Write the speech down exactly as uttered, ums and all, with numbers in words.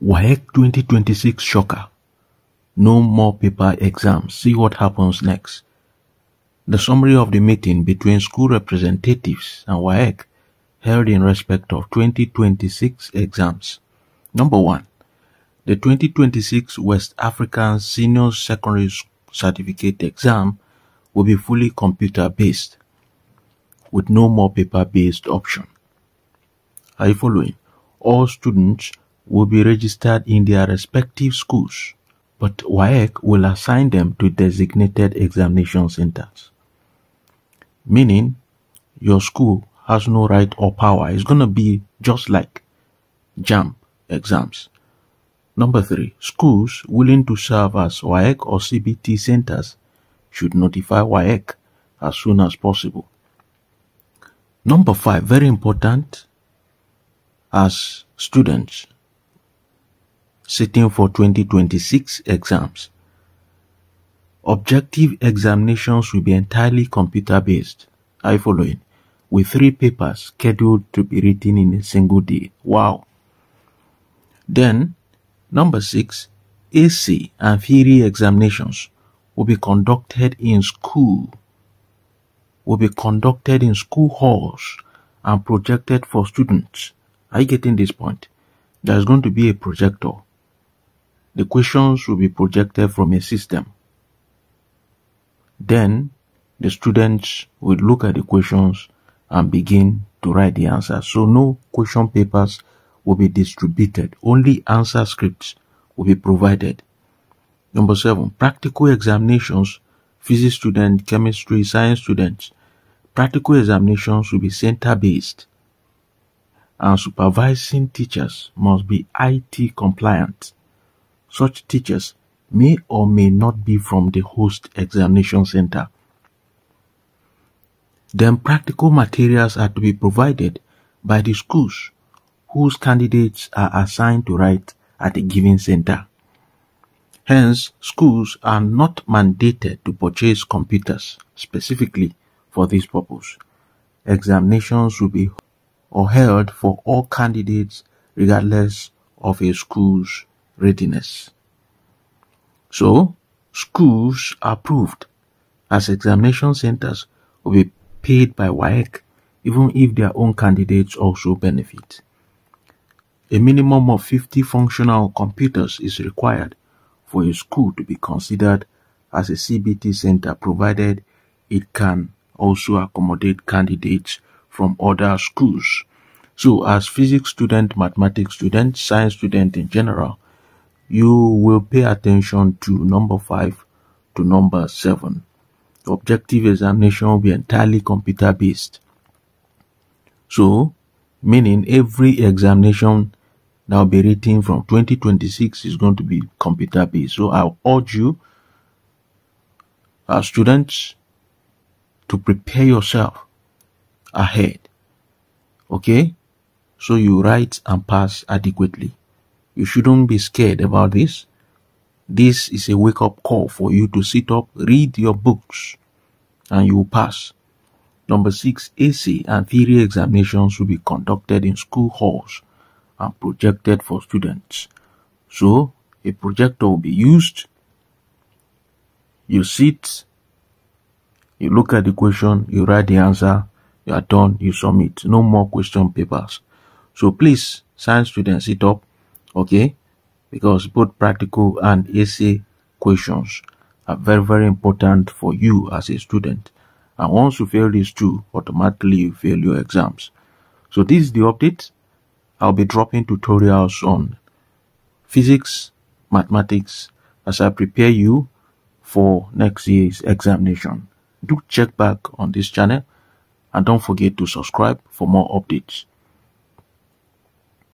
W A E C twenty twenty-six shocker. No more paper exams. See what happens next. The summary of the meeting between school representatives and W A E C held in respect of twenty twenty-six exams. Number one, the twenty twenty-six West African Senior Secondary Certificate exam will be fully computer-based with no more paper-based option. Are you following? All students will be registered in their respective schools, but W A E C will assign them to designated examination centers. Meaning, your school has no right or power. It's going to be just like JAMB exams. Number three, schools willing to serve as W A E C or C B T centers should notify W A E C as soon as possible. Number five, very important, as students sitting for twenty twenty-six exams, objective examinations will be entirely computer-based. Are you following? With three papers scheduled to be written in a single day. Wow. Then, number six, A C and theory examinations will be conducted in school, will be conducted in school halls and projected for students. Are you getting this point? There's going to be a projector. The questions will be projected from a system. Then, the students will look at the questions and begin to write the answers. So no question papers will be distributed. Only answer scripts will be provided. Number seven, practical examinations, physics students, chemistry, science students. Practical examinations will be center-based, and supervising teachers must be I T compliant. Such teachers may or may not be from the host examination center. Then practical materials are to be provided by the schools whose candidates are assigned to write at a given center. Hence, schools are not mandated to purchase computers specifically for this purpose. Examinations will be or held for all candidates regardless of a school's readiness. So, schools approved as examination centers will be paid by W A E C, even if their own candidates also benefit. A minimum of fifty functional computers is required for a school to be considered as a C B T center, provided it can also accommodate candidates from other schools. So as physics student, mathematics student, science student in general, you will pay attention to number five to number seven. Objective examination will be entirely computer based. So, meaning every examination that will be written from twenty twenty-six is going to be computer based. So I'll urge you, our students, to prepare yourself ahead. Okay, so you write and pass adequately. You shouldn't be scared about this. This is a wake-up call for you to sit up, read your books, and you will pass. Number six, A C and theory examinations will be conducted in school halls and projected for students. So a projector will be used. You sit, you look at the question, you write the answer, you are done, you submit. No more question papers. So please, science students, sit up, okay? Because both practical and essay questions are very, very important for you as a student. And once you fail these two, automatically you fail your exams. So this is the update. I'll be dropping tutorials on physics, mathematics, as I prepare you for next year's examination. Do check back on this channel. And don't forget to subscribe for more updates.